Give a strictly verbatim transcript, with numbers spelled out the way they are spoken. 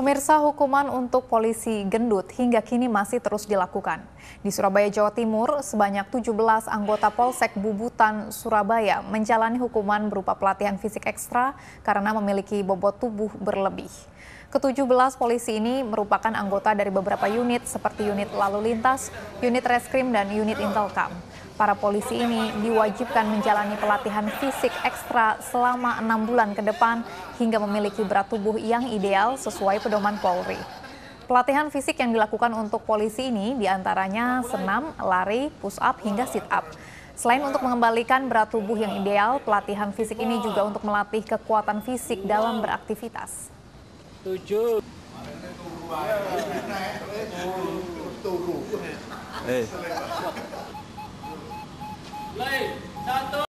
Pemirsa, hukuman untuk polisi gendut hingga kini masih terus dilakukan. Di Surabaya, Jawa Timur, sebanyak tujuh belas anggota Polsek Bubutan, Surabaya menjalani hukuman berupa pelatihan fisik ekstra karena memiliki bobot tubuh berlebih. ketujuh belas polisi ini merupakan anggota dari beberapa unit seperti unit lalu lintas, unit reskrim, dan unit intelkam. Para polisi ini diwajibkan menjalani pelatihan fisik ekstra selama enam bulan ke depan hingga memiliki berat tubuh yang ideal sesuai pedoman Polri. Pelatihan fisik yang dilakukan untuk polisi ini diantaranya senam, lari, push up, hingga sit up. Selain untuk mengembalikan berat tubuh yang ideal, pelatihan fisik ini juga untuk melatih kekuatan fisik dalam beraktivitas. Tujuh. Hey. Play, satu.